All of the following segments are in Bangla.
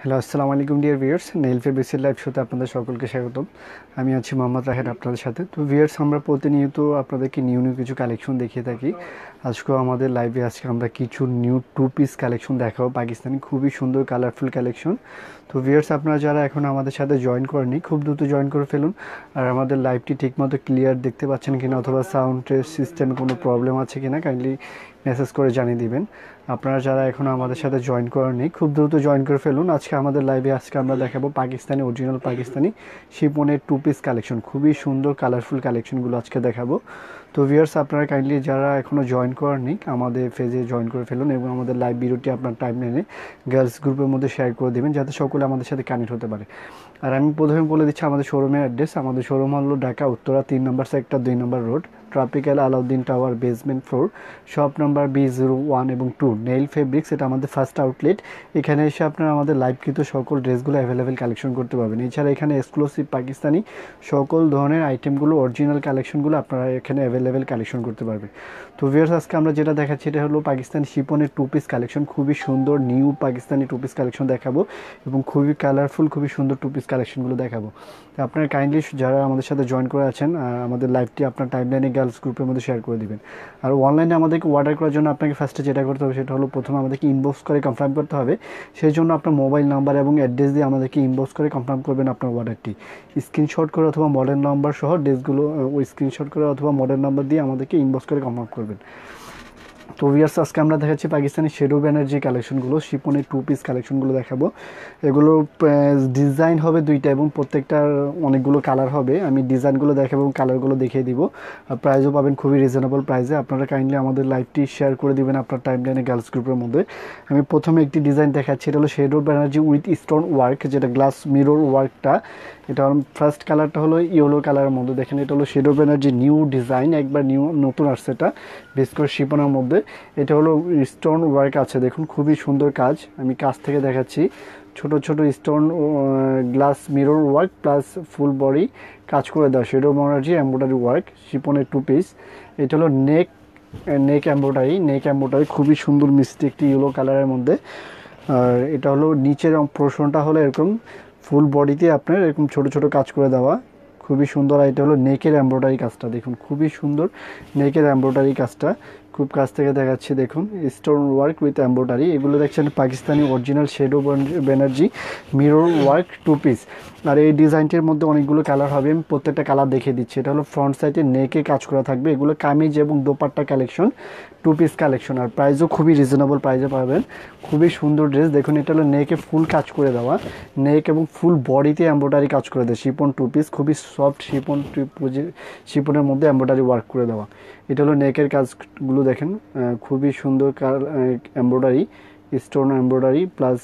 Hello, Assalamualaikum dear viewers. Naile business live show te apnader সকলকে স্বাগতম। আমি Yachimama রাহের আপনাদের সাথে। তো viewers আমরা প্রতিনিয়ত আপনাদেরকে নিউ নিউ কিছু কালেকশন দেখিয়ে থাকি। আজকে আমাদের লাইভে আজকে আমরা কিছু নিউ টু পিস কালেকশন দেখাবো পাকিস্তানি খুবই সুন্দর কালারফুল কালেকশন। তো viewers আপনারা যারা এখন আমাদের সাথে জয়েন করেননি খুব দ্রুত জয়েন করে ফেলুন। আর আমাদের লাইভটি ঠিকমতো ক্লিয়ার দেখতে পাচ্ছেন কিনা অথবা সাউন্ড সিস্টেম কোনো প্রবলেম আছে কিনা কাইন্ডলি মেসেজ করে জানিয়ে দিবেন। আপনারা যারা এখন আমাদের সাথে জয়েন করেননি খুব দ্রুত জয়েন করে ফেলুন। আজকে আমাদের লাইভে আজকে আমরা দেখাবো পাকিস্তানি অরিজিনাল পাকিস্তানি শিপনের টু পিস কালেকশন খুবই সুন্দর কালারফুল কালেকশনগুলো আজকে দেখাবো। তো ভিউয়ার্স আপনারা কাইন্ডলি যারা এখনো জয়েন করেননি আমাদের পেজে জয়েন করে ফেলুন এবং আমাদের লাইভ ভিডিওটি আপনার টাইমলাইনে গার্লস গ্রুপের মধ্যে শেয়ার করে দেবেন যাতে সকলে আমাদের সাথে কানেক্ট হতে পারে। আর আমি প্রথমে বলে দিচ্ছি আমাদের শোরুমের অ্যাড্রেস। আমাদের শোরুম হলো Dhaka Uttara 3 number sector 2 number road tropical Alauddin tower basement floor shop number B01 এবং 2 নেইল ফেব্রিক্স। এটা আমাদের ফার্স্ট আউটলেট। এখানে এসে আপনারা আমাদের লাইভকৃত সকল ড্রেসগুলো অ্যাভেলেবেল কালেকশন করতে পারবেন। এছাড়া এখানে এক্সক্লুসিভ পাকিস্তানি সকল ধরনের আইটেমগুলো অরিজিনাল কালেকশনগুলো আপনারা এখানে অ্যাভেলেবেল কালেকশন করতে পারবেন। তো ভিউয়ার্স আজকে আমরা যেটা দেখাচ্ছি এটা হলো পাকিস্তানি শিপনের টু পিস কালেকশন খুবই সুন্দর new Pakistani two piece collection দেখাবো এবং খুবই কালারফুল খুবই সুন্দর টু পিস কালেকশনগুলো দেখাবো। তো আপনারা কাইন্ডলি যারা আমাদের সাথে জয়েন করে আছেন আমাদের লাইভটি আপনার টাইমলাইনে গার্লস গ্রুপের মধ্যে শেয়ার করে দিবেন। আর অনলাইনে আমাদেরকে অর্ডার করার জন্য আপনাকে ফার্স্টে যেটা করতে হবে সেটা হলো প্রথমে আমাদেরকে ইনবক্স করে কনফার্ম করতে হবে। সেই জন্য আপনার মোবাইল নাম্বার এবং অ্যাড্রেস দিয়ে আমাদেরকে ইনবক্স করে কনফার্ম করবেন আপনার অর্ডারটি। স্ক্রিনশট করে অথবা মডেল নাম্বার সহ ড্রেসগুলো ওই স্ক্রিনশট করে অথবা মডেল নাম্বার দিয়ে আমাদেরকে ইনবক্স করে কনফার্ম করবেন। তো ভিউয়ার্স আজকে আমরা দেখাচ্ছি পাকিস্তানি শেডো এনার্জি কালেকশনগুলো শিপনের টু পিস কালেকশনগুলো দেখাবো। এগুলো ডিজাইন হবে দুইটা এবং প্রত্যেকটার অনেকগুলো কালার হবে। আমি ডিজাইনগুলো দেখাবো এবং কালারগুলো দেখিয়ে দিব। প্রাইসও পাবেন খুবই রিজনেবল প্রাইসে। আপনারা কাইন্ডলি আমাদের লাইভটি শেয়ার করে দেবেন আপনার টাইমলাইনে গার্লস গ্রুপের মধ্যে। আমি প্রথমে একটি ডিজাইন দেখাচ্ছি এটা হলো shadow energy with stone work যেটা গ্লাস মিরর ওয়ার্কটা। এটা ফার্স্ট কালারটা হলো ইয়েলো কালারের মধ্যে। দেখেন এটা হলো শেডো এনার্জি নিউ ডিজাইন একবার নিউ নতুন আসছে এটা বিশেষ করে শিপনের মধ্যে। এটা হলো স্টোন ওয়ার্ক আছে দেখুন খুবই সুন্দর কাজ। আমি কাছ থেকে দেখাচ্ছি ছোট ছোট stone glass mirror work plus full body কাজ করে দেওয়া শেডো এনার্জি এমব্রয়ডারি ওয়ার্ক শিপনের টু পিস। এটা হলো নেক এমব্রয়ডারি খুবই সুন্দর মিষ্টি একটি ইয়েলো কালারের মধ্যে। আর এটা হলো নিচের পোরশনটা হলো এরকম ফুল বডিতে আপনার এরকম ছোট ছোট কাজ করে দেওয়া খুবই সুন্দর। আর এটা হলো নেকের এমব্রয়ডারি কাজটা দেখুন খুবই সুন্দর নেকের এমব্রয়ডারি কাজটা খুব কাছ থেকে দেখাচ্ছি দেখুন স্টোন ওয়ার্ক উইথ এমব্রয়ডারি। এগুলো দেখছেন Pakistani original shadow energy mirror work two piece. আর এই ডিজাইনটির মধ্যে অনেকগুলো কালার হবে আমি প্রত্যেকটা কালার দেখিয়ে দিচ্ছি। এটা হলো ফ্রন্ট সাইডে নেকে কাজ করা থাকবে। এগুলো কামিজ এবং dupatta collection two piece collection. আর প্রাইসও খুবই রিজনেবল প্রাইসে পাবেন খুবই সুন্দর ড্রেস দেখুন। এটা হলো নেকে ফুল কাজ করে দেওয়া নেক এবং ফুল বডিতে এমব্রয়ডারি কাজ করে দেওয়া শিপন টু পিস খুবই সফট শিপনের মধ্যে এমব্রয়ডারি ওয়ার্ক করে দেওয়া। এটা হলো নেকের কাজগুলো দেখেন খুবই সুন্দর embroidery stone embroidery plus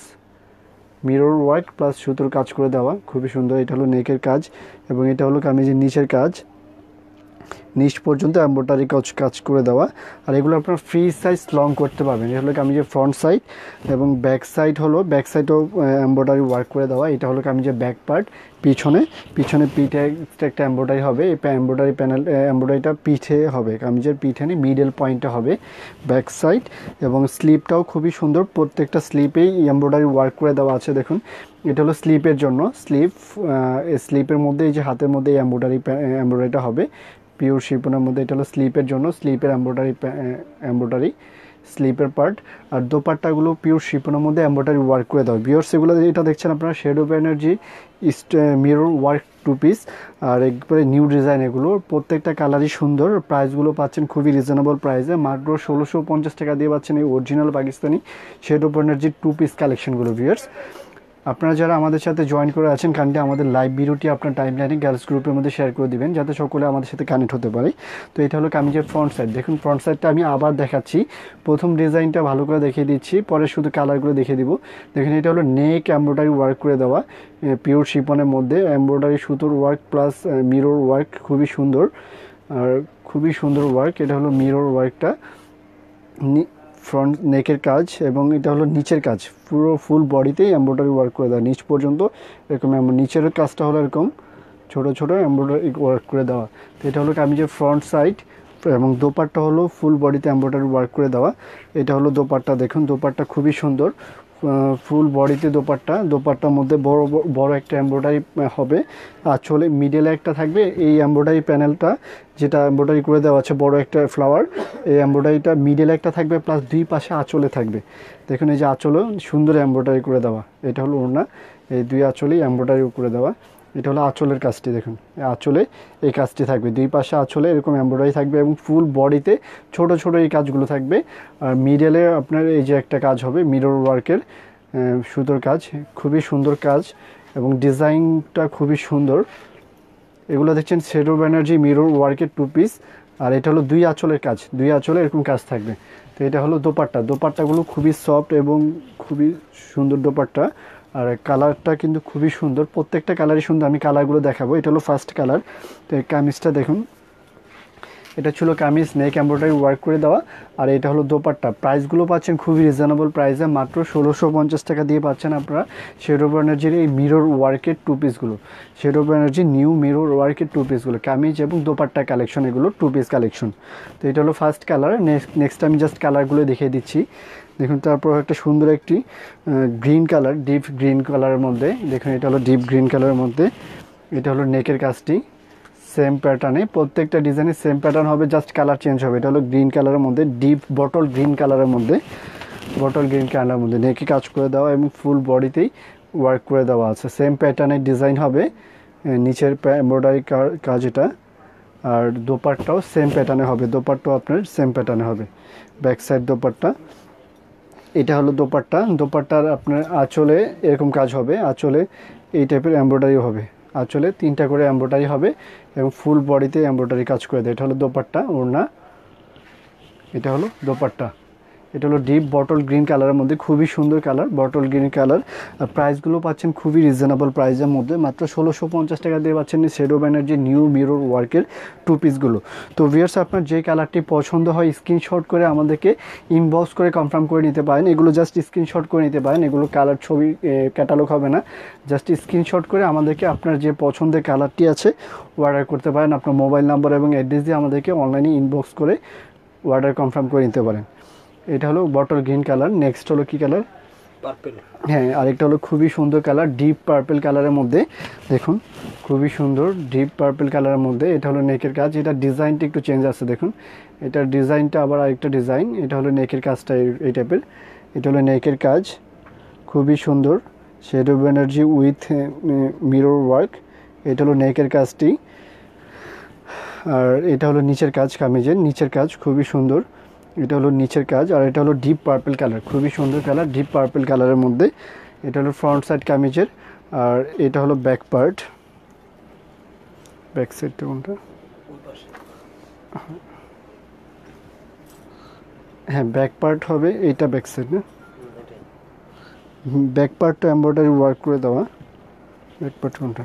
mirror work plus সুতোর কাজ করে দেওয়া খুবই সুন্দর। এটা হলো নেকের কাজ এবং এটা হলো কামিজের নিচের কাজ নিচ পর্যন্ত এমব্রয়ডারি কাজ করে দেওয়া। আর এগুলো আপনার ফ্রি সাইজ লং করতে পারবেন। এটা হলো কামিজের ফ্রন্ট সাইড এবং ব্যাক সাইড হলো ব্যাক সাইডও এমব্রয়ডারি ওয়ার্ক করে দেওয়া। এটা হলো কামিজের ব্যাক পার্ট পিছনে পিঠে একটা এমব্রয়ডারি হবে। এই এমব্রয়ডারি প্যানেল এমব্রয়ডারিটা পিঠে হবে কামিজের পিঠে নেই মিডল পয়েন্টে হবে ব্যাক সাইড। এবং স্লিপটাও খুবই সুন্দর প্রত্যেকটা স্লিপেই এমব্রয়ডারি ওয়ার্ক করে দেওয়া আছে দেখুন। এটা হলো স্লিপের জন্য স্লিপের মধ্যে এই যে হাতের মধ্যে এই এমব্রয়ডারিটা হবে পিওর শিপনের মধ্যে। এটা হলো স্লিপের জন্য স্লিপের এমব্রয়ডারি স্লিপের পার্ট। আর দোপাট্টাগুলো পিওর শিপনের মধ্যে এমব্রয়ডারি ওয়ার্ক করে দেওয়া। পিওর সেগুলো এটা দেখছেন আপনারা shadow energy mirror work two piece. আর একবারে নিউ ডিজাইন এগুলো প্রত্যেকটা কালারই সুন্দর। প্রাইসগুলো পাচ্ছেন খুবই রিজনেবল প্রাইসে মাত্র 1650 টাকা দিয়ে পাচ্ছেন এই original Pakistani shadow energy two piece কালেকশনগুলো। ভিউয়ার্স আপনারা যারা আমাদের সাথে জয়েন করে আছেন কাইন্ডলি আমাদের লাইভ ভিডিওটি আপনার টাইমলাইনে গার্লস গ্রুপের মধ্যে শেয়ার করে দিবেন যাতে সকলে আমাদের সাথে কানেক্ট হতে পারে। তো এটা হলো কামিজের ফ্রন্ট সাইড দেখুন ফ্রন্ট সাইডটা আমি আবার দেখাচ্ছি। প্রথম ডিজাইনটা ভালো করে দেখিয়ে দিচ্ছি পরে শুধু কালারগুলো দেখিয়ে দিব। দেখুন এটা হলো নেক এমব্রয়ডারি ওয়ার্ক করে দেওয়া পিওর শিপনের মধ্যে এমব্রয়ডারি সুতোর ওয়ার্ক প্লাস মিরর ওয়ার্ক খুবই সুন্দর। আর খুবই সুন্দর ওয়ার্ক এটা হলো মিরর ওয়ার্কটা ফ্রন্ট নেকের কাজ এবং এটা হলো নিচের কাজ পুরো ফুল বডিতেই এমব্রয়ডারি ওয়ার্ক করে দেওয়া নিচ পর্যন্ত এরকম নিচের কাজটা হলো এরকম ছোটো ছোটো এমব্রয়ডারি ওয়ার্ক করে দেওয়া। তো এটা হলো কামিজের ফ্রন্ট সাইড এবং দোপাট্টা হলো ফুল বডিতে এমব্রয়ডারি ওয়ার্ক করে দেওয়া। এটা হলো দোপাট্টা দেখুন দোপাট্টা খুবই সুন্দর ফুল বডিতে দোপাট্টা, দোপাট্টার মধ্যে বড় বড় একটা এমব্রয়ডারি হবে। আসলে মিডলে একটা থাকবে এই এমব্রয়ডারি প্যানেলটা, যেটা এমব্রয়ডারি করে দেওয়া আছে বড় একটা ফ্লাওয়ার। এই এমব্রয়ডারিটা মিডলে একটা থাকবে, প্লাস দুই পাশে আঁচলে থাকবে। দেখুন এই যে আঁচলেও সুন্দর এমব্রয়ডারি করে দেওয়া, এটা হলো ওড়না, এই দুই আঁচলেই এমব্রয়ডারিও করে দেওয়া। এটা হলো আঁচলের কাজটি, দেখুন আঁচলে এই কাজটি থাকবে, দুই পাশে আঁচলে এরকম এমব্রয়ডারি থাকবে এবং ফুল বডিতে ছোট ছোট এই কাজগুলো থাকবে। আর মিডলে আপনার এই যে একটা কাজ হবে মিরর ওয়ার্কের সুতোর কাজ, খুবই সুন্দর কাজ এবং ডিজাইনটা খুবই সুন্দর। এগুলো দেখছেন শ্যাডো এনার্জি মিরর ওয়ার্কের টু পিস। আর এটা হলো দুই আঁচলের কাজ, দুই আঁচলে এরকম কাজ থাকবে। তো এটা হলো দোপাট্টা, দোপাট্টাগুলো খুবই সফট এবং খুবই সুন্দর দোপাট্টা। আর কালারটা কিন্তু খুবই সুন্দর, প্রত্যেকটা কালারই সুন্দর, আমি কালারগুলো দেখাবো। এটা হলো ফার্স্ট কালার। তো এই কামিজটা দেখুন, এটা ছিল কামিজ নেক এমব্রয়ডারি ওয়ার্ক করে দেওয়া। আর এটা হলো দোপাট্টা। প্রাইসগুলো পাচ্ছেন খুবই রিজনেবল প্রাইসে, মাত্র ১৬৫০ টাকা দিয়ে পাচ্ছেন আপনারা শ্যাডো এনার্জির এই মিরর ওয়ার্কের টু পিসগুলো। শ্যাডো এনার্জির নিউ মিরর ওয়ার্কের টু পিসগুলো, কামিজ এবং দোপাট্টা কালেকশন, এগুলো টু পিস কালেকশন। তো এটা হলো ফার্স্ট কালার। নেক্সট আমি জাস্ট কালারগুলো দেখিয়ে দিচ্ছি। দেখুন তারপর একটা সুন্দর একটি গ্রিন কালার, ডিপ গ্রিন কালারের মধ্যে, দেখুন এটা হলো ডিপ গ্রিন কালারের মধ্যে। এটা হলো নেকের কাজটি, সেম প্যাটার্নে, প্রত্যেকটা ডিজাইনে সেম প্যাটার্ন হবে, জাস্ট কালার চেঞ্জ হবে। এটা হলো গ্রিন কালারের মধ্যে, ডিপ বটল গ্রিন কালারের মধ্যে, বটল গ্রিন কালারের মধ্যে নেকে কাজ করে দেওয়া এবং ফুল বডিতেই ওয়ার্ক করে দেওয়া আছে। সেম প্যাটার্নের ডিজাইন হবে, নিচের এমব্রয়ডারি কাজ এটা। আর দোপাট্টাও সেম প্যাটার্নে হবে, দোপাট্টাও আপনার সেম প্যাটার্নে হবে, ব্যাক সাইড দোপাট্টা। এটা হলো দোপাট্টা, দোপাট্টার আপনার আঁচলে এরকম কাজ হবে, আঁচলে এই টাইপের এমব্রয়ডারি হবে, আঁচলে তিনটা করে এমব্রয়ডারি হবে এবং ফুল বডিতে এমব্রয়ডারি কাজ করে দেয়। এটা হলো দোপাট্টা ওড়না, এটা হলো দোপাট্টা। এটা হলো ডিপ বটল গ্রিন কালারের মধ্যে, খুবই সুন্দর কালার, বটল গ্রিন কালার। আর প্রাইসগুলো পাচ্ছেন খুবই রিজনেবল প্রাইসের মধ্যে, মাত্র ১৬৫০ টাকা দিয়ে পাচ্ছেন শ্যাডো এনার্জি নিউ মিরর ওয়ার্কের টু পিসগুলো। তো ভিউয়ার্স, আপনার যে কালারটি পছন্দ হয় স্ক্রিনশট করে আমাদেরকে ইনবক্স করে কনফার্ম করে নিতে পারেন। এগুলো জাস্ট স্ক্রিনশট করে নিতে পারেন, এগুলো কালার ছবি ক্যাটালগ হবে না, জাস্ট স্ক্রিনশট করে আমাদেরকে আপনার যে পছন্দের কালারটি আছে অর্ডার করতে পারেন। আপনার মোবাইল নাম্বার এবং অ্যাড্রেস দিয়ে আমাদেরকে অনলাইনে ইনবক্স করে অর্ডার কনফার্ম করে নিতে পারেন। এটা হলো বটল গ্রিন কালার। নেক্সট হলো কী কালার, পার্পল। হ্যাঁ, আরেকটা হলো খুবই সুন্দর কালার, ডিপ পার্পল কালারের মধ্যে, দেখুন খুবই সুন্দর ডিপ পার্পল কালারের মধ্যে। এটা হলো নেকের কাজ, এটা ডিজাইনটা একটু চেঞ্জ আছে, দেখুন এটার ডিজাইনটা আবার আরেকটা ডিজাইন। এটা হলো নেকের কাজটা এই টাইপের, এটা হলো নেকের কাজ, খুবই সুন্দর shadow energy with mirror work. এটা হলো নেকের কাজটি। আর এটা হলো নিচের কাজ, কামিজের নিচের কাজ খুবই সুন্দর, এটা হলো নিচের কাজ। আর এটা হলো ডিপ পার্পল কালার, খুবই সুন্দর কালার, ডিপ পার্পল কালারের মধ্যে। এটা হলো ফ্রন্ট সাইড কামিজের। আর এটা হলো ব্যাক পার্ট, ব্যাক সাইডটা কোনটা, হ্যাঁ ব্যাক পার্ট হবে এইটা, ব্যাক সাইড না, ব্যাক পার্টটা এমব্রয়ডারি ওয়ার্ক করে দেওয়া। ব্যাক পার্ট কোনটা,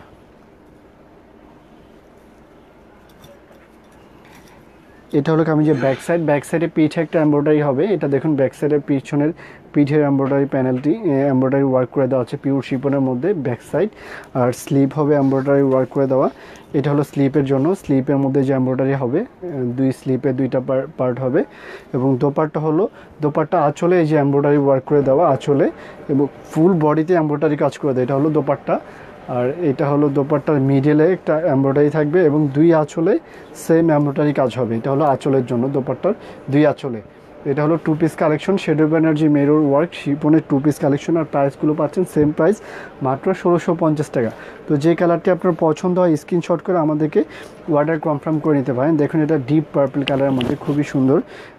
এটা হলো কামিজের ব্যাক সাইড। ব্যাক সাইডে পিঠে একটা এমব্রয়ডারি হবে, এটা দেখুন ব্যাক সাইডের পিছনের পিঠের এমব্রয়ডারি প্যানেলটি এমব্রয়ডারি ওয়ার্ক করে দেওয়া আছে পিওর শিপনের মধ্যে, ব্যাক সাইড। আর স্লিভ হবে এমব্রয়ডারি ওয়ার্ক করে দেওয়া। এটা হলো স্লিপের জন্য, স্লিপের মধ্যে যে এমব্রয়ডারি হবে, দুই স্লিপে দুইটা পার্ট হবে। এবং দোপাট্টা হলো, দোপাট্টা আঁচলে এই যে এমব্রয়ডারি ওয়ার্ক করে দেওয়া আঁচলে এবং ফুল বডিতে এমব্রয়ডারি কাজ করে দেওয়া। এটা হলো দোপাট্টা। আর এটা হলো দোপাট্টার মিডলে একটা এমব্রয়ডারি থাকবে এবং দুই আঁচলে সেম এমব্রয়ডারি কাজ হবে। এটা হলো আঁচলের জন্য, দোপাট্টার দুই আঁচলে। এটা হলো two piece collection, shadow energy mirror work শিপনের টু পিস কালেকশন। আর প্রাইসগুলো পাচ্ছেন সেম প্রাইস, মাত্র ১৬৫০ টাকা। তো যে কালারটি আপনার পছন্দ হয় স্ক্রিনশট করে আমাদেরকে অর্ডার কনফার্ম করে নিতে পারেন। দেখুন এটা ডিপ পার্পল কালারের মধ্যে, খুবই সুন্দর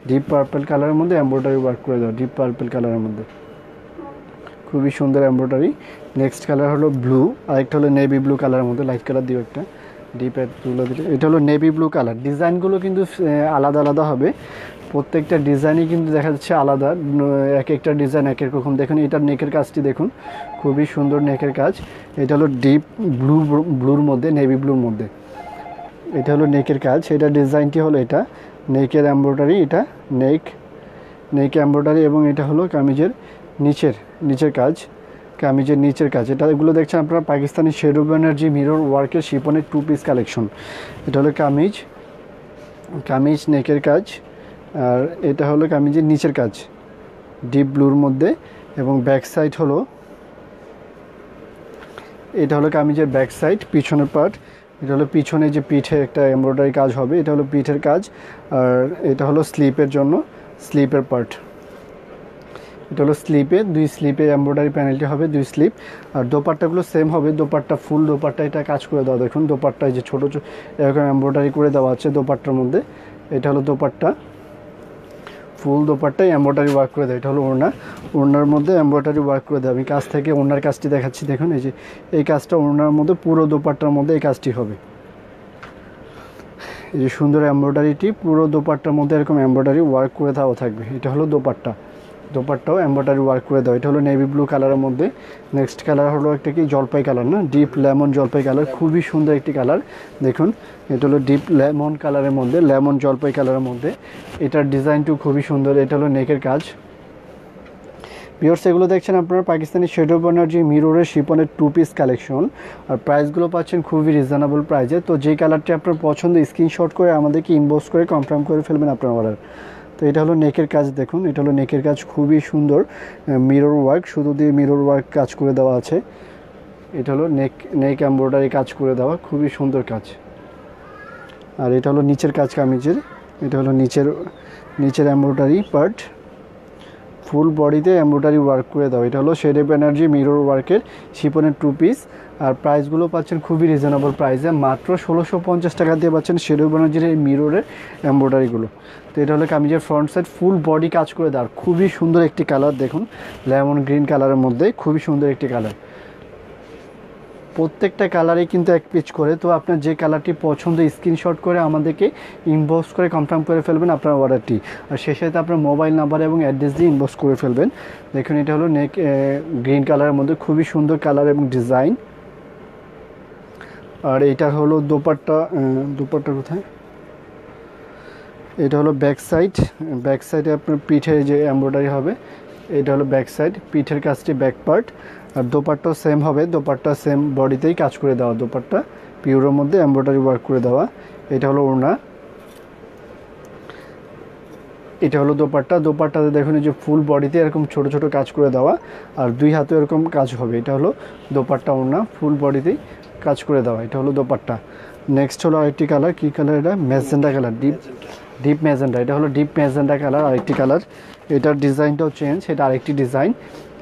ডিপ পার্পল কালারের মধ্যে এমব্রয়ডারি ওয়ার্ক করে দেওয়া, ডিপ পার্পল কালারের মধ্যে খুবই সুন্দর এমব্রয়ডারি। নেক্সট কালার হলো ব্লু, আরেকটা হলো নেভি ব্লু কালারের মধ্যে, লাইট কালার দিয়ে একটা ডিপ তুলে দিলে। এটা হলো নেভি ব্লু কালার। ডিজাইনগুলো কিন্তু আলাদা আলাদা হবে, প্রত্যেকটা ডিজাইনই কিন্তু দেখা যাচ্ছে আলাদা, এক একটা ডিজাইন এক রকম। দেখুন এটার নেকের কাজটি দেখুন, খুবই সুন্দর নেকের কাজ। এটা হলো ডিপ ব্লু, ব্লুর মধ্যে, নেভি ব্লুর মধ্যে। এটা হলো নেকের কাজ, এটা ডিজাইনটি হলো এটা নেকের এমব্রয়ডারি, এটা নেক এমব্রয়ডারি। এবং এটা হলো কামিজের নিচের কাজ, কামিজের নিচের কাজ। এটা এগুলো দেখছেন আপনারা পাকিস্তানি শ্যাডো এনার্জি মিরর ওয়ার্কের শিপনের টু পিস কালেকশন। এটা হলো কামিজ নেকের কাজ। আর এটা হলো কামিজের নিচের কাজ ডিপ ব্লুর মধ্যে। এবং ব্যাক সাইড হলো এটা হলো কামিজের ব্যাক সাইড পিছনের পার্ট এটা হলো পিছনে যে পিঠে একটা এমব্রয়ডারি কাজ হবে এটা হলো পিঠের কাজ আর এটা হলো স্লিপের জন্য স্লিপের পার্ট এটা হলো স্লিপে দুই স্লিপে এমব্রয়ডারি প্যানেলটি হবে দুই স্লিপ আর দোপাট্টাগুলো সেম হবে দোপাট্টা ফুল দোপাট্টা এটা কাজ করে দাও দেখুন দোপাট্টা যে ছোট ছোট এরকম এমব্রয়ডারি করে দেওয়া আছে দোপাট্টার মধ্যে এটা হলো দোপাট্টা ফুল দোপাট্টায় এমব্রয়ডারি ওয়ার্ক করে দেয় এটা হলো ওড়না ওড়নার মধ্যে এমব্রয়ডারি ওয়ার্ক করে দেয় আমি কাছ থেকে ওড়নার কাজটি দেখাচ্ছি দেখুন এই যে এই কাজটা ওড়নার মধ্যে পুরো দোপাট্টার মধ্যে এই কাজটি হবে এই যে সুন্দর এমব্রয়ডারিটি পুরো দোপাট্টার মধ্যে এরকম এমব্রয়ডারি ওয়ার্ক করে দেওয়া থাকবে এটা হলো দোপাট্টা দোপাট্টাও এমব্রয়ডারি ওয়ার্ক করে দেওয়া এটা হলো নেভি ব্লু কালারের মধ্যে নেক্সট কালার হলো একটা কি জলপাই কালার না ডিপ লেমন জলপাই কালার খুবই সুন্দর একটি কালার দেখুন এটা হলো ডিপ লেমন কালারের মধ্যে লেমন জলপাই কালারের মধ্যে এটার ডিজাইনটিও খুবই সুন্দর এটা হলো নেকের কাজ ভিউয়ার্স এগুলো দেখছেন আপনারা পাকিস্তানি শেডো এনার্জি মিররের শিপনের টু পিস কালেকশন আর প্রাইসগুলো পাচ্ছেন খুবই রিজনেবল প্রাইসে তো যে কালারটি আপনার পছন্দ স্ক্রিনশট করে আমাদেরকে ইনবক্স করে কনফার্ম করে ফেলবেন আপনার অর্ডার তো এটা হলো নেকের কাজ দেখুন এটা হলো নেকের কাজ খুবই সুন্দর মিরর ওয়ার্ক শুধু দিয়ে মিরর ওয়ার্ক কাজ করে দেওয়া আছে এটা হলো নেক এমব্রয়ডারি কাজ করে দেওয়া খুবই সুন্দর কাজ আর এটা হলো নিচের কাজ কামিজের এটা হলো নিচের এমব্রয়ডারি পার্ট ফুল বডিতে এমব্রয়ডারি ওয়ার্ক করে দেওয়া এটা হলো শেডো এনার্জি মিরর ওয়ার্কের শিপনের টু পিস আর প্রাইসগুলো পাচ্ছেন খুবই রিজনেবল প্রাইসে মাত্র ১৬৫০ টাকা দিয়ে পাচ্ছেন শেডো এনার্জির এই মিররের এমব্রয়ডারিগুলো তো এটা হলো কামিজের ফ্রন্ট সাইড ফুল বডি কাজ করে দেওয়া খুবই সুন্দর একটি কালার দেখুন লেমন গ্রিন কালারের মধ্যে খুবই সুন্দর একটি কালার প্রত্যেকটা কালারে কিন্তু এক পিচ করে তো আপনার যে কালারটি পছন্দ স্ক্রিনশট করে আমাদেরকে ইনবক্স করে কনফার্ম করে ফেলবেন আপনার অর্ডারটি আর সেই সাথে আপনার মোবাইল নাম্বার এবং অ্যাড্রেস দিয়ে ইনবক্স করে ফেলবেন দেখুন এটা হলো নেক গ্রিন কালারের মধ্যে খুবই সুন্দর কালার এবং ডিজাইন আর এটা হলো দোপাট্টা কোথায় এটা হলো ব্যাক সাইড ব্যাক সাইডে আপনার পিঠে যে এমব্রয়ডারি হবে এটা হলো ব্যাক সাইড পিঠের কাজটি ব্যাক পার্ট আর দোপাট্টাও সেম হবে দোপাট্টা সেম বডিতেই কাজ করে দেওয়া দোপাট্টা পিওরের মধ্যে এমব্রয়ডারি ওয়ার্ক করে দেওয়া এটা হলো ওড়না এটা হলো দোপাট্টাতে দেখুন যে ফুল বডিতে এরকম ছোট ছোট কাজ করে দেওয়া আর দুই হাতে এরকম কাজ হবে এটা হলো দোপাট্টা ওড়না ফুল বডিতেই কাজ করে দেওয়া এটা হলো দোপাট্টা নেক্সট হলো আরেকটি কালার কী কালার এটা ম্যাজেন্ডা কালার ডিপ ম্যাজেন্ডা এটা হলো ডিপ ম্যাজেন্ডা কালার আরেকটি কালার এটার ডিজাইনটাও চেঞ্জ এটা আরেকটি ডিজাইন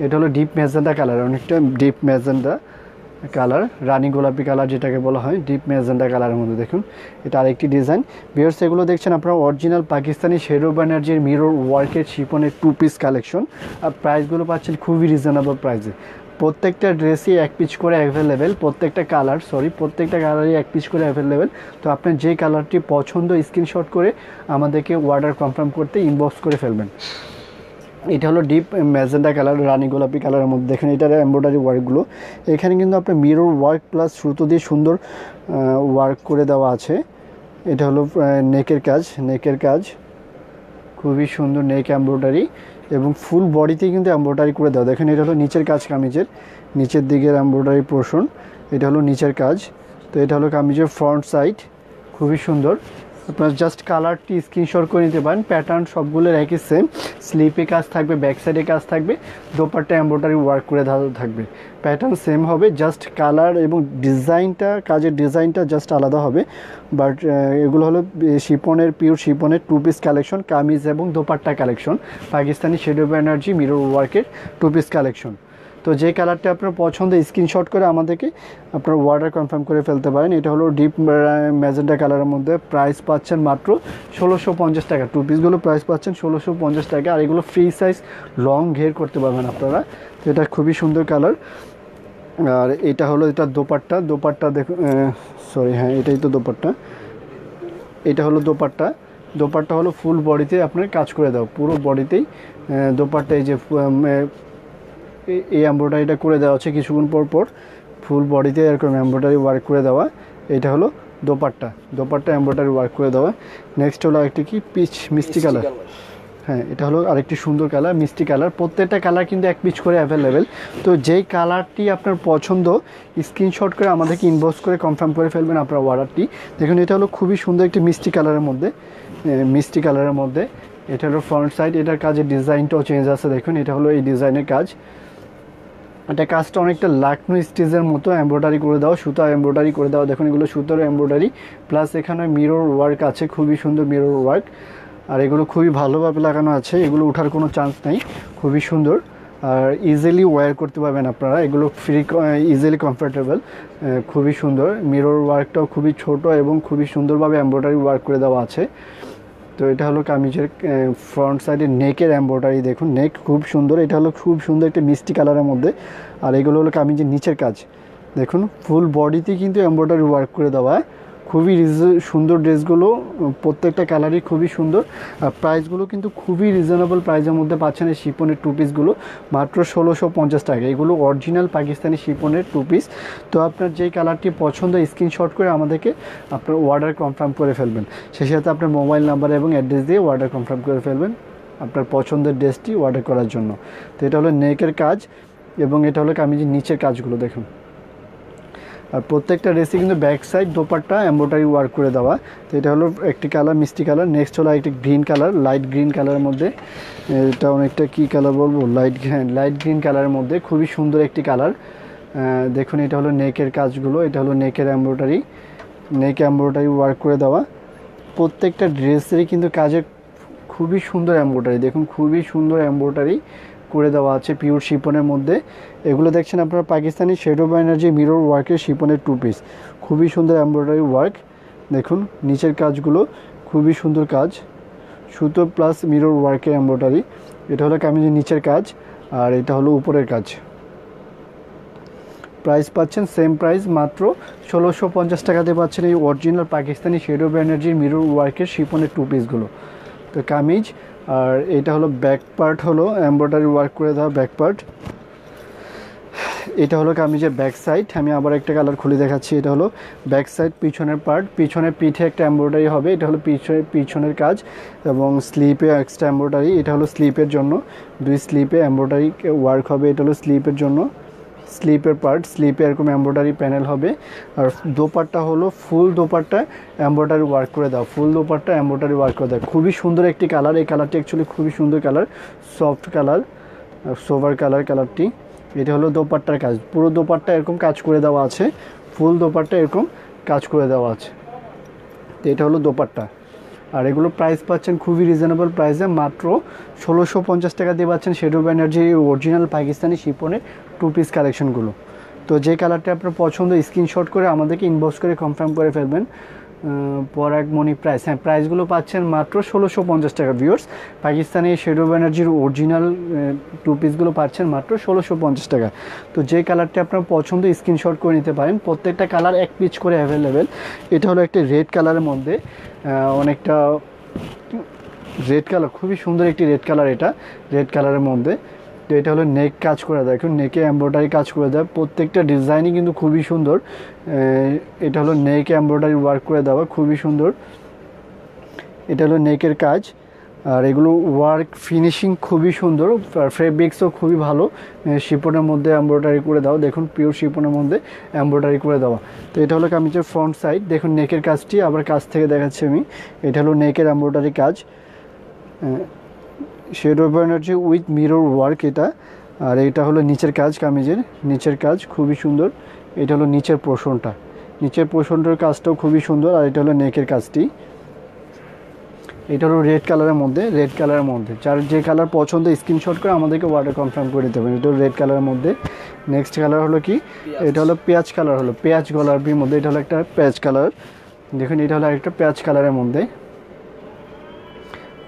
এটা হলো ডিপ ম্যাজেন্ডা কালার অনেকটা ডিপ ম্যাজেন্ডা কালার রানী গোলাপি কালার যেটাকে বলা হয় ডিপ ম্যাজেন্ডা কালারের মধ্যে দেখুন এটা আরেকটি ডিজাইন ভিউয়ার্স এগুলো দেখছেন আপনারা অরিজিনাল পাকিস্তানি শেডো এনার্জির মিরর ওয়ার্কের শিপনের টু পিস কালেকশন আর প্রাইসগুলো পাচ্ছেন খুবই রিজনেবল প্রাইসে প্রত্যেকটা ড্রেসই এক পিস করে অ্যাভেলেবেল প্রত্যেকটা কালারই এক পিস করে অ্যাভেলেবেল তো আপনার যে কালারটি পছন্দ স্ক্রিনশট করে আমাদেরকে অর্ডার কনফার্ম করতে ইনবক্স করে ফেলবেন এটা হলো ডিপ ম্যাজেন্ডা কালার রানী গোলাপি কালারের মধ্যে দেখেন এটার এমব্রয়ডারি ওয়ার্কগুলো এখানে কিন্তু আপনার মিরর ওয়ার্ক প্লাস সুতো দিয়ে সুন্দর ওয়ার্ক করে দেওয়া আছে এটা হলো নেকের কাজ খুবই সুন্দর নেক এমব্রয়ডারি এবং ফুল বডিতে কিন্তু এমব্রয়ডারি করে দেওয়া দেখেন এটা হলো নিচের কাজ কামিজের নিচের দিকের এমব্রয়ডারি পোর্শন এটা হলো নিচের কাজ তো এটা হলো কামিজের ফ্রন্ট সাইড খুবই সুন্দর আপনার জাস্ট কালারটি স্ক্রিনশট করে নিতে পারেন প্যাটার্ন সবগুলোর একই সেম স্লিপে কাজ থাকবে ব্যাক সাইডে কাজ থাকবে দোপাট্টা এমব্রয়ডারি ওয়ার্ক করে দেওয়া থাকবে প্যাটার্ন সেম হবে জাস্ট কালার এবং ডিজাইনটা কাজের ডিজাইনটা জাস্ট আলাদা হবে বাট এগুলো হলো শিপনের পিওর শিপনের টু পিস কালেকশন কামিজ এবং dupatta collection Pakistani shadow energy mirror ওয়ার্কের টু পিস কালেকশন তো যে কালারটা আপনার পছন্দ স্ক্রিনশট করে আমাদেরকে আপনার অর্ডার কনফার্ম করে ফেলতে পারেন এটা হলো ডিপ ম্যাজেন্ডা কালারের মধ্যে প্রাইস পাচ্ছেন মাত্র ১৬৫০ টাকা টু পিসগুলো প্রাইস পাচ্ছেন ১৬৫০ টাকা আর এগুলো ফ্রি সাইজ লং ঘের করতে পারবেন আপনারা তো এটা খুবই সুন্দর কালার আর এটা হলো এটা দোপাট্টা দেখুন সরি হ্যাঁ এটাই তো দোপাট্টা এটা হলো দোপাট্টা হলো ফুল বডিতে আপনার কাজ করে দাও পুরো বডিতেই দোপাট্টা এই যে এই এমব্রয়ডারিটা করে দেওয়া হচ্ছে কিছুক্ষণ পর ফুল বডিতে এরকম এমব্রয়ডারি ওয়ার্ক করে দেওয়া এটা হলো দোপাট্টা এমব্রয়ডারি ওয়ার্ক করে দেওয়া নেক্সট হলো আরেকটি কি পিচ মিষ্টি কালার হ্যাঁ এটা হলো আরেকটি সুন্দর কালার মিষ্টি কালার প্রত্যেকটা কালার কিন্তু এক পিস করে অ্যাভেলেবেল তো যেই কালারটি আপনার পছন্দ স্ক্রিনশট করে আমাদেরকে ইনবক্স করে কনফার্ম করে ফেলবেন আপনার অর্ডারটি দেখুন এটা হলো খুবই সুন্দর একটি মিষ্টি কালারের মধ্যে এটা হলো ফ্রন্ট সাইড, এটার কাজের ডিজাইনটাও চেঞ্জ আছে দেখুন, এটা হলো এই ডিজাইনের কাজ। এটা কাজটা অনেকটা লাকনো স্টিচের মতো এমব্রয়ডারি করে দাও, সুতা এমব্রয়ডারি করে দাও, দেখুন এগুলো সুতার এমব্রয়ডারি, প্লাস এখানে মিরর ওয়ার্ক আছে, খুবই সুন্দর মিরর ওয়ার্ক, আর এগুলো খুবই ভালোভাবে লাগানো আছে, এগুলো ওঠার কোনো চান্স নেই, খুবই সুন্দর আর ইজিলি ওয়্যার করতে পারবেন আপনারা, এগুলো ফ্রি ইজিলি কমফোর্টেবল, খুবই সুন্দর। মিরর ওয়ার্কটাও খুবই ছোট এবং খুবই সুন্দরভাবে এমব্রয়ডারি ওয়ার্ক করে দেওয়া আছে। তো এটা হলো কামিজের ফ্রন্ট সাইডে নেকের এমব্রয়ডারি দেখুন, নেক খুব সুন্দর, এটা হলো খুব সুন্দর একটা মিষ্টি কালারের মধ্যে, আর এগুলো হলো কামিজের নিচের কাজ দেখুন, ফুল বডিতে কিন্তু এমব্রয়ডারি ওয়ার্ক করে দেওয়া, খুবই সুন্দর ড্রেসগুলো, প্রত্যেকটা কালারই খুবই সুন্দর, আর প্রাইসগুলো কিন্তু খুবই রিজনেবল প্রাইসের মধ্যে পাচ্ছেন। এই শিপনের টু পিসগুলো মাত্র ১৬৫০ টাকা, এগুলো অরিজিনাল পাকিস্তানি শিপনের টু পিস। তো আপনার যেই কালারটি পছন্দ স্ক্রিনশট করে আমাদেরকে আপনার অর্ডার কনফার্ম করে ফেলবেন, সেই সাথে আপনার মোবাইল নাম্বার এবং অ্যাড্রেস দিয়ে অর্ডার কনফার্ম করে ফেলবেন আপনার পছন্দের ড্রেসটি অর্ডার করার জন্য। তো এটা হলো নেকের কাজ এবং এটা হলো কামিজের নিচের কাজগুলো দেখুন, আর প্রত্যেকটা ড্রেসে কিন্তু back side dupatta embroidery work করে দেওয়া। তো এটা হলো একটি কালার মিষ্টি কালার, নেক্সট হলো একটি গ্রিন কালার, লাইট গ্রিন কালারের মধ্যে, এটা অনেকটা কী কালার বলবো, লাইট গ্রিন কালারের মধ্যে খুবই সুন্দর একটি কালার দেখুন। এটা হলো নেকের কাজগুলো, এটা হলো নেকের এমব্রয়ডারি, নেক এমব্রয়ডারি ওয়ার্ক করে দেওয়া, প্রত্যেকটা ড্রেসেরই কিন্তু কাজের খুবই সুন্দর এমব্রয়ডারি দেখুন, খুবই সুন্দর এমব্রয়ডারি করে দেওয়া আছে পিওর শিপনের মধ্যে। এগুলো দেখছেন আপনারা পাকিস্তানি শেডো এনার্জি মিরর ওয়ার্কের শিপনের টু পিস, খুবই সুন্দর এমব্রয়ডারি ওয়ার্ক দেখুন, নিচের কাজগুলো খুবই সুন্দর কাজ, সুতো প্লাস মিরর ওয়ার্কের এমব্রয়ডারি। এটা হলো কামিজের নিচের কাজ আর এটা হলো উপরের কাজ। প্রাইস পাচ্ছেন সেম প্রাইস, মাত্র ১৬৫০ টাকাতে পাচ্ছেন এই original Pakistani shadow energy mirror ওয়ার্কের শিপনের টু পিসগুলো। তো কামিজ আর এটা হলো ব্যাক পার্ট, হলো এমব্রয়ডারি ওয়ার্ক করে দেওয়া ব্যাক পার্ট। এটা হলো কামিজের ব্যাক সাইড, আমি আবার একটা কালার খুলে দেখাচ্ছি, এটা হলো ব্যাক সাইড পিছনের পার্ট, পিছনের পিঠে একটা এমব্রয়ডারি হবে, এটা হলো পিছনের কাজ, এবং স্লিপে এক্সট্রা এমব্রয়ডারি, এটা হলো স্লিপের জন্য, দুই স্লিপে এমব্রয়ডারি ওয়ার্ক হবে, এটা হলো স্লিপের জন্য, স্লিপের পার্ট, স্লিপে এরকম এমব্রয়ডারি প্যানেল হবে। আর দোপাট্টা হলো ফুল দোপাট্টা এমব্রয়ডারি ওয়ার্ক করে দাও, ফুল দোপাট্টা এমব্রয়ডারি ওয়ার্ক করে দাও, খুবই সুন্দর একটি কালার, এই কালারটি অ্যাকচুয়ালি খুবই সুন্দর colour, soft colour, sober colour কালারটি। এটা হলো দোপাট্টার কাজ, পুরো দোপাট্টা এরকম কাজ করে দেওয়া আছে, ফুল দোপাট্টা এরকম কাজ করে দেওয়া আছে। তো এটা হলো দোপাট্টা, আর এগুলো প্রাইস পাচ্ছেন খুবই রিজনেবল প্রাইসে, মাত্র ১৬৫০ টাকা দিয়ে পাচ্ছেন শেডো এনার্জি অরিজিনাল পাকিস্তানি শিপনের টু পিস কালেকশনগুলো। তো যে কালারটা আপনার পছন্দ স্ক্রিনশট করে আমাদেরকে ইনবক্স করে কনফার্ম করে ফেলবেন। পরাগ মনি প্রাইস, হ্যাঁ প্রাইসগুলো পাচ্ছেন মাত্র ১৬৫০ টাকা। ভিউয়ার্স, পাকিস্তানি শেডো এনার্জির অরিজিনাল টু পিসগুলো পাচ্ছেন মাত্র ১৬৫০ টাকা। তো যে কালারটা আপনার পছন্দ স্ক্রিনশট করে নিতে পারেন, প্রত্যেকটা কালার এক পিস করে অ্যাভেলেবেল। এটা হলো একটা রেড কালারের মধ্যে, অনেকটা রেড কালার, খুবই সুন্দর একটি রেড কালার, এটা রেড কালারের মধ্যে। তো এটা হলো নেক কাজ করে দেয়, এখন নেকে এমব্রয়ডারি কাজ করে দেয়, প্রত্যেকটা ডিজাইনই কিন্তু খুবই সুন্দর। এটা হলো নেক এমব্রয়ডারি ওয়ার্ক করে দেওয়া, খুবই সুন্দর, এটা হলো নেকের কাজ, আর এগুলো ওয়ার্ক ফিনিশিং খুবই সুন্দর, ফেব্রিক্সও খুবই ভালো, শিপনের মধ্যে এমব্রয়ডারি করে দেওয়া দেখুন, পিওর শিপনের মধ্যে এমব্রয়ডারি করে দেওয়া। তো এটা হলো কামিজের ফ্রন্ট সাইড দেখুন, নেকের কাজটি আবার কাছ থেকে দেখাচ্ছি আমি, এটা হলো নেকের এমব্রয়ডারি কাজ, shadow energy with mirror work এটা। আর এটা হলো নিচের কাজ, কামিজের নিচের কাজ খুবই সুন্দর, এটা হলো নিচের পোর্শনটা, নিচের পোর্শনটার কাজটাও খুবই সুন্দর। আর এটা হলো নেকের কাজটি, এটা হলো রেড কালারের মধ্যে, রেড কালারের মধ্যে যার যে কালার পছন্দ স্ক্রিনশট করে আমাদেরকে অর্ডার কনফার্ম করে দেবেন। এটা হলো রেড কালারের মধ্যে। নেক্সট কালার হলো কি, এটা হলো পেঁয়াজ কালার, হলো পেঁয়াজ গোলাপির মধ্যে, এটা হলো একটা পেঁয়াজ কালার দেখুন, এটা হলো একটা পেঁয়াজ কালারের মধ্যে,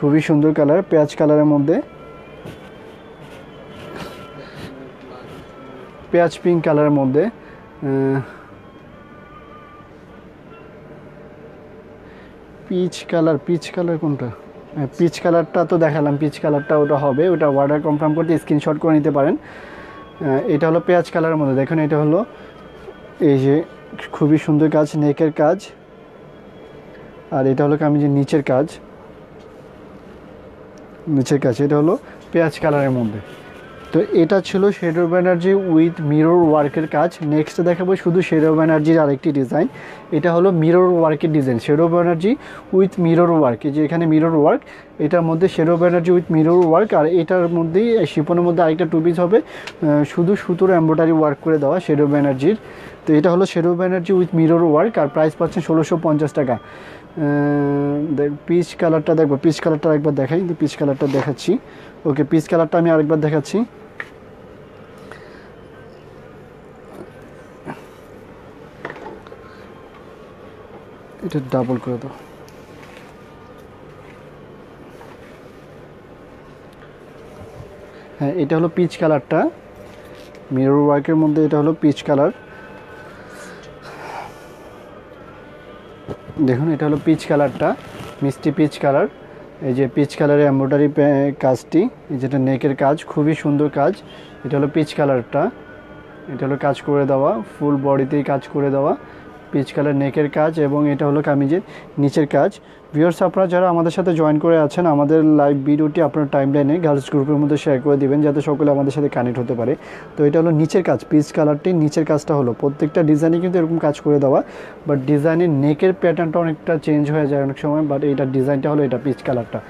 খুবই সুন্দর কালার, পেঁয়াজ কালারের মধ্যে, পেঁয়াজ পিঙ্ক কালারের মধ্যে। পিচ কালার, পিচ কালার কোনটা, পিচ কালারটা তো দেখালাম, পিচ কালারটা ওটা হবে, ওটা অর্ডার কনফার্ম করতে স্ক্রিনশট করে নিতে পারেন। এটা হলো পেঁয়াজ কালারের মধ্যে দেখুন, এটা হলো এই যে খুবই সুন্দর কাজ, নেকের কাজ, আর এটা হলো আমি যে নিচের কাজ, নিচের কাছে এটা হলো পেঁয়াজ কালারের মধ্যে। তো এটা ছিল শ্যাডো এনার্জি উইথ মিরর ওয়ার্কের কাজ। নেক্সট দেখাবো শুধু শ্যাডো এনার্জির আরেকটি ডিজাইন, এটা হলো মিরর ওয়ার্কের design. Shadow energy with mirror work, যে এখানে মিরর ওয়ার্ক, এটার মধ্যে shadow energy with mirror work. আর এটার মধ্যেই শিপনের মধ্যে আরেকটা টু পিস হবে শুধু সুতোর এমব্রয়ডারি ওয়ার্ক করে দেওয়া শ্যাডো এনার্জির। তো এটা হলো shadow energy with mirror work, আর প্রাইস পাচ্ছেন ১৬৫০ টাকা। পিচ কালারটা দেখবো, পিচ কালারটা একবার দেখাই, পিচ কালারটা দেখাচ্ছি। ওকে, পিচ কালারটা আমি আরেকবার দেখাচ্ছি। এটা ডাবল করে দাও। হ্যাঁ, এটা হলো পিচ কালারটা, মিরর ওয়ার্কের মধ্যে এটা হলো পিচ কালার। দেখুন, এটা হলো পিচ কালারটা, মিষ্টি পিচ কালার। এই যে পিচ কালারের এমব্রয়ডারি কাজটি, যেটা নেকের কাজ, খুবই সুন্দর কাজ। এটা হলো পিচ কালারটা, এটা হলো কাজ করে দেওয়া, ফুল বডিতেই কাজ করে দেওয়া, পিচ কালার নেকের কাজ, এবং এটা হলো কামিজের নিচের কাজ। ভিউয়ার্স, আপনারা যারা আমাদের সাথে জয়েন করে আছেন, আমাদের লাইভ ভিডিওটি আপনার টাইমলাইনে গার্লস গ্রুপের মধ্যে শেয়ার করে দেবেন, যাতে সকলে আমাদের সাথে কানেক্ট হতে পারে। তো এটা হলো নিচের কাজ, পিচ কালারটি নিচের কাজটা হলো, প্রত্যেকটা ডিজাইনে কিন্তু এরকম কাজ করে দেওয়া, বাট ডিজাইনের নেকের প্যাটার্নটা অনেকটা চেঞ্জ হয়ে যায় অনেক সময়, বাট এইটার ডিজাইনটা হলো এটা পিচ কালারটা,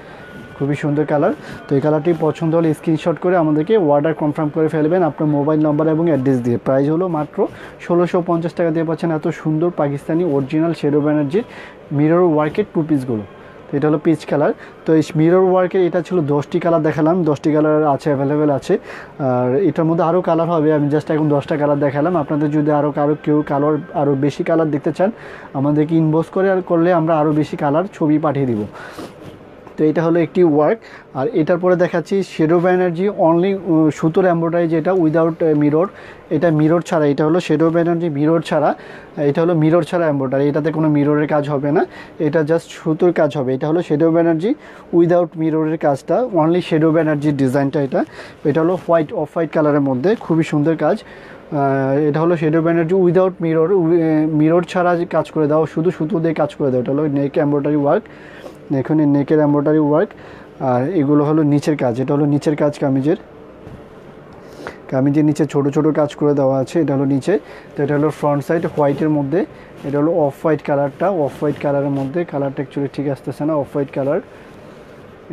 খুবই সুন্দর কালার। তো এই কালারটি পছন্দ হলে স্ক্রিনশট করে আমাদেরকে অর্ডার কনফার্ম করে ফেলবেন আপনার মোবাইল নাম্বার এবং অ্যাড্রেস দিয়ে। প্রাইস হলো মাত্র ১৬৫০ টাকা দিয়ে পাচ্ছেন এত সুন্দর পাকিস্তানি অরিজিনাল শ্যাডো এনার্জির মিরর ওয়ার্কের টু পিসগুলো। তো এটা হলো পিচ কালার। তো এই মিরর ওয়ার্কের এটা ছিল 10টি কালার দেখালাম, 10টি কালার আছে, অ্যাভেলেবেল আছে, আর এটার মধ্যে আরও কালার হবে। আমি জাস্ট এখন 10টা কালার দেখালাম। আপনাদের যদি আরও বেশি কালার দেখতে চান, আমাদেরকে ইনবক্স করে আর করলে আমরা আরও বেশি কালার ছবি পাঠিয়ে দিব। তো এটা হলো একটি ওয়ার্ক। আর এটার পরে দেখাচ্ছি শ্যাডো এনার্জি অনলি সুতোর এমব্রয়ডারি, যেটা উইদাউট মিরর, এটা মিরর ছাড়া। এটা হলো শ্যাডো এনার্জি মিরর ছাড়া, এটা হলো মিরর ছাড়া এমব্রয়ডারি, এটাতে কোনো মিররের কাজ হবে না, এটা জাস্ট সুতোর কাজ হবে। এটা হলো শ্যাডো এনার্জি উইদাউট মিররের কাজটা, অনলি শ্যাডো এনার্জির ডিজাইনটা। এটা এটা হলো হোয়াইট, অফ হোয়াইট কালারের মধ্যে, খুবই সুন্দর কাজ। এটা হলো shadow energy without mirror, mirror ছাড়া কাজ করে দাও, শুধু সুতো দিয়ে কাজ করে দাও। এটা হলো নেক এমব্রয়ডারি ওয়ার্ক, দেখুন নেকের এমব্রয়ডারি ওয়ার্ক। আর এগুলো হলো নিচের কাজ, এটা হলো নিচের কাজ, কামিজের নিচে ছোট ছোট কাজ করে দেওয়া আছে, এটা হলো নিচে। তো এটা হলো ফ্রন্ট সাইড হোয়াইটের মধ্যে, এটা হলো অফ হোয়াইট কালারটা, অফ হোয়াইট কালারের মধ্যে, কালারটা অ্যাকচুয়ালি ঠিক আসতেছে না, অফ হোয়াইট কালার।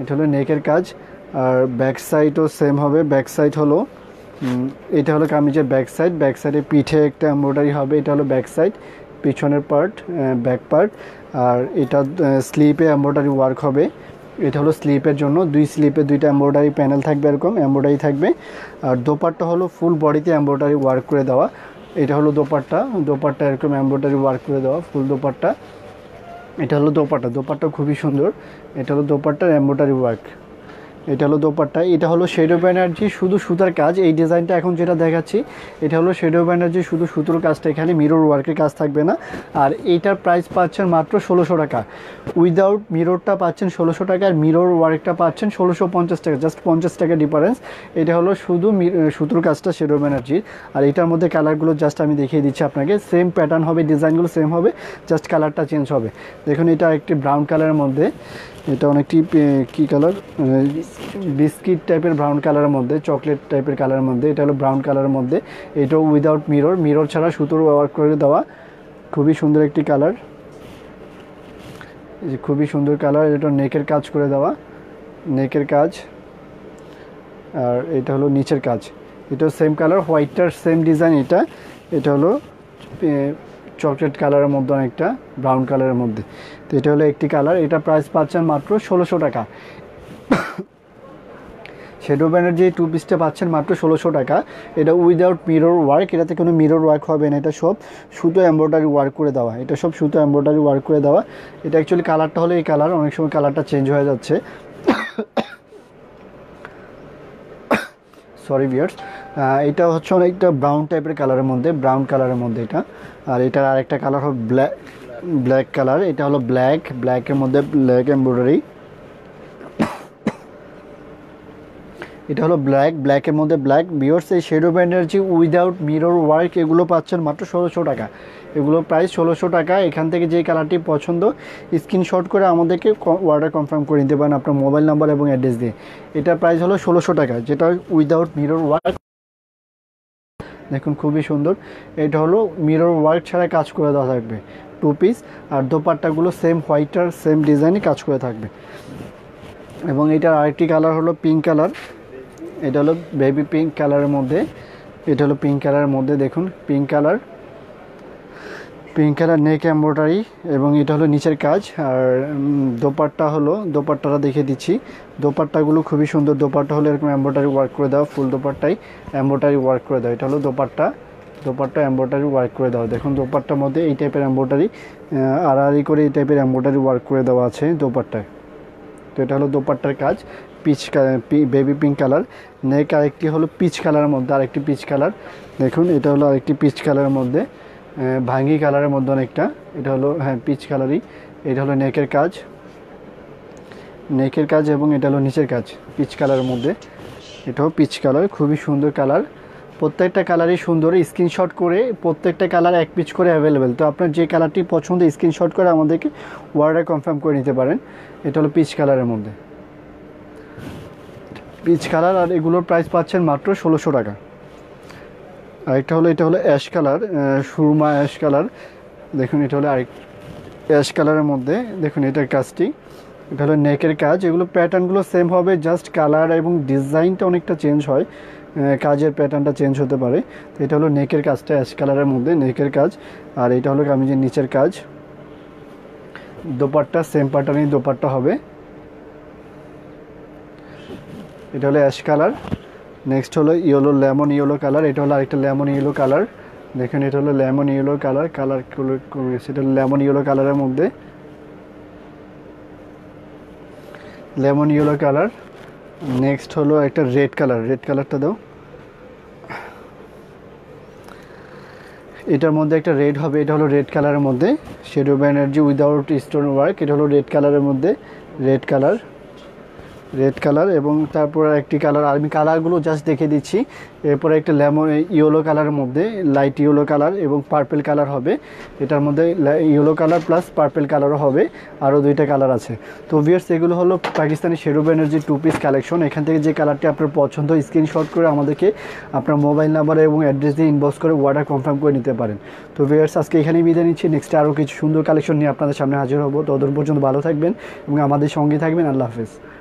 এটা হলো নেকের কাজ। আর ব্যাক সাইডও সেম হবে, ব্যাক সাইড হলো, এটা হলো কামিজের ব্যাক সাইড, ব্যাক সাইডে পিঠে একটা এমব্রয়ডারি হবে, এটা হলো ব্যাক সাইড, পিছনের পার্ট, ব্যাক পার্ট। আর এটা স্লিপে এমব্রয়ডারি ওয়ার্ক হবে, এটা হলো স্লিপের জন্য, দুই স্লিপে দুইটা এমব্রয়ডারি প্যানেল থাকবে, এরকম এমব্রয়ডারি থাকবে। আর দোপাট্টা হলো ফুল বডিতে এমব্রয়ডারি ওয়ার্ক করে দেওয়া, এটা হলো দোপাট্টা, দোপাট্টা এরকম এমব্রয়ডারি ওয়ার্ক করে দেওয়া, ফুল দোপাট্টা। এটা হলো দোপাট্টা, দোপাট্টা খুবই সুন্দর, এটা হলো দোপাট্টার এমব্রয়ডারি ওয়ার্ক, এটা হলো দোপাট্টা। এটা হলো শ্যাডো এনার্জি শুধু সুতার কাজ, এই ডিজাইনটা এখন যেটা দেখাচ্ছি এটা হলো শ্যাডো এনার্জি শুধু সুতোর কাজটা, এখানে মিরর ওয়ার্কের কাজ থাকবে না। আর এইটার প্রাইস পাচ্ছেন মাত্র ১৬০০ টাকা, উইদাউট মিররটা পাচ্ছেন ১৬০০ টাকা, আর মিরর ওয়ার্কটা পাচ্ছেন ১৬৫০ টাকা, জাস্ট ৫০ টাকা ডিফারেন্স। এটা হলো শুধু সুতোর কাজটা শ্যাডো এনার্জির। আর এটার মধ্যে কালারগুলো জাস্ট আমি দেখিয়ে দিচ্ছি আপনাকে, সেম প্যাটার্ন হবে, ডিজাইনগুলো সেম হবে, জাস্ট কালারটা চেঞ্জ হবে। দেখুন, এটা একটি ব্রাউন কালারের মধ্যে, এটা অনেকটি কী কালার, বিস্কিট টাইপের ব্রাউন কালারের মধ্যে, চকলেট টাইপের কালারের মধ্যে, এটা হলো ব্রাউন কালারের মধ্যে, এটাও উইদাউট মিরর, মিরর ছাড়া সুতোর ওয়ার্ক করে দেওয়া, খুবই সুন্দর একটি কালার, খুবই সুন্দর কালার। এটা নেকের কাজ করে দেওয়া, নেকের কাজ। আর এটা হলো নিচের কাজ, এটাও সেম কালার, হোয়াইটটার সেম ডিজাইন। এটা এটা হলো চকলেট কালারের মধ্যে, অনেকটা ব্রাউন কালারের মধ্যে। তো এটা হলো একটি কালার, এটা প্রাইস পাচ্ছেন মাত্র ১৬০০ টাকা। শ্যাডো এনার্জি টু পিসটা পাচ্ছেন মাত্র ১৬০০ টাকা, এটা উইদাউট মিরর ওয়ার্ক, এটাতে কোনো মিরর ওয়ার্ক হবে না, এটা সব সুতো এমব্রয়ডারি ওয়ার্ক করে দেওয়া, এটা সব সুতো এমব্রয়ডারি ওয়ার্ক করে দেওয়া। এটা অ্যাকচুয়ালি কালারটা হলো এই কালার, অনেক সময় কালারটা চেঞ্জ হয়ে যাচ্ছে, সরি ভিউয়ার্স। এটা হচ্ছে অনেকটা ব্রাউন টাইপের কালারের মধ্যে, ব্রাউন কালারের মধ্যে এটা। আর এটার আরেকটা কালার হলো ব্ল্যাক, ব্ল্যাক কালার, এটা হলো ব্ল্যাক, ব্ল্যাকের মধ্যে ব্ল্যাক এমব্রয়ডারি, এটা হলো ব্ল্যাক, ব্ল্যাকের মধ্যে ব্ল্যাক ভিউয়ার্স। এই shadow energy without mirror work এগুলো পাচ্ছেন মাত্র ১৬০০ টাকা, এগুলো প্রাইস ১৬০০ টাকা। এখান থেকে যে কালারটি পছন্দ স্ক্রিনশট করে আমাদেরকে অর্ডার কনফার্ম করে নিতে পারেন আপনার মোবাইল নাম্বার এবং অ্যাড্রেস দিয়ে। এটার প্রাইস হলো ১৬০০ টাকা, যেটা উইদাউট মিরর ওয়ার্ক। দেখুন খুবই সুন্দর, এটা হলো মিরর ওয়ার্ক ছাড়া কাজ করে দেওয়া থাকবে, টু পিস। আর দোপাট্টাগুলো সেম হোয়াইটার সেম ডিজাইনে কাজ করে থাকবে। এবং এটার আরেকটি কালার হলো পিঙ্ক কালার, এটা হলো বেবি পিঙ্ক কালারের মধ্যে, এটা হলো পিঙ্ক কালারের মধ্যে। দেখুন pink colour, pink colour neck embroidery, এবং এটা হলো নিচের কাজ। আর দোপাট্টা হলো, দোপাট্টাটা দেখে দিচ্ছি, দোপাট্টাগুলো খুবই সুন্দর। দোপাট্টা হলো এরকম এমব্রয়ডারি ওয়ার্ক করে দেওয়া, ফুল দোপাট্টাই এমব্রয়ডারি ওয়ার্ক করে দেওয়া। এটা হলো দোপাট্টা, দোপাট্টা এমব্রয়ডারি ওয়ার্ক করে দেওয়া। দেখুন দোপাট্টার মধ্যে এই টাইপের এমব্রয়ডারি আড়াআড়ি করে এই টাইপের এমব্রয়ডারি ওয়ার্ক করে দেওয়া আছে দোপাট্টায়। তো এটা হলো দোপাট্টার কাজ, peach baby pink colour. Neck আরেকটি হলো পিচ কালারের মধ্যে, আরেকটি পিচ কালার। দেখুন এটা হলো আরেকটি পিচ কালারের মধ্যে, ভাঙ্গি কালারের মধ্যে অনেকটা। এটা হলো হ্যাঁ পিচ কালারই। এটা হলো নেকের কাজ, নেকের কাজ, এবং এটা হলো নিচের কাজ পিচ কালারের মধ্যে। এটাও পিচ কালার, খুবই সুন্দর কালার। প্রত্যেকটা কালারই সুন্দর, স্ক্রিনশট করে প্রত্যেকটা কালার এক পিচ করে অ্যাভেলেবেল। তো আপনার যে কালারটি পছন্দ স্ক্রিনশট করে আমাদেরকে অর্ডার কনফার্ম করে নিতে পারেন। এটা হলো পিচ কালারের মধ্যে, পিচ কালার। আর এগুলোর প্রাইস পাচ্ছেন মাত্র ১৬০০ টাকা। আরেকটা হলো, এটা হলো অ্যাশ কালার, সুরমা অ্যাশ কালার। দেখুন এটা হলো আরেক অ্যাশ কালারের মধ্যে। দেখুন এটার কাজটি, এটা হলো নেকের কাজ। এগুলো প্যাটার্নগুলো সেম হবে, জাস্ট কালার এবং ডিজাইনটা অনেকটা চেঞ্জ হয়, কাজের প্যাটার্নটা চেঞ্জ হতে পারে। তো এটা হলো নেকের কাজটা অ্যাশ কালারের মধ্যে, নেকের কাজ। আর এটা হলো কামিজের নিচের কাজ। দোপাট্টা সেম প্যাটার্নেই দোপাট্টা হবে। এটা হলো অ্যাশ কালার। নেক্সট হলো ইয়েলো, লেমন ইয়েলো কালার। এটা হলো আরেকটা লেমন ইয়েলো কালার। দেখুন এটা হলো লেমন ইয়েলো কালার, কালার সেটা হলো লেমন ইয়েলো কালারের মধ্যে, লেমন ইয়েলো কালার। নেক্সট হলো একটা রেড কালার, রেড কালারটা দাও। এটার মধ্যে একটা রেড হবে, এটা হলো রেড কালারের মধ্যে। Shadow energy without stone work, এটা হলো রেড কালারের মধ্যে, রেড কালার, রেড কালার। এবং তারপর একটি কালার, আমি কালারগুলো জাস্ট দেখে দিচ্ছি। এরপরে একটা লেমন ইয়েলো কালারের মধ্যে, লাইট ইয়েলো কালার এবং পার্পেল কালার হবে। এটার মধ্যে ইয়েলো কালার প্লাস পার্পেল কালারও হবে, আরও দুইটা কালার আছে। তো ভিউয়ার্স এগুলো হলো Pakistani shadow energy two piece collection. এখান থেকে যে কালারটি আপনার পছন্দ স্ক্রিনশট করে আমাদেরকে আপনার মোবাইল নাম্বার এবং অ্যাড্রেস দিয়ে ইনবক্স করে অর্ডার কনফার্ম করে নিতে পারেন। তো ভিউয়ার্স আজকে এখানেই বিদায় নিচ্ছি। নেক্সট আরও কিছু সুন্দর কালেকশন নিয়ে আপনাদের সামনে হাজির হব। ততদিন পর্যন্ত ভালো থাকবেন এবং আমাদের সঙ্গে থাকবেন। আল্লাহ হাফেজ।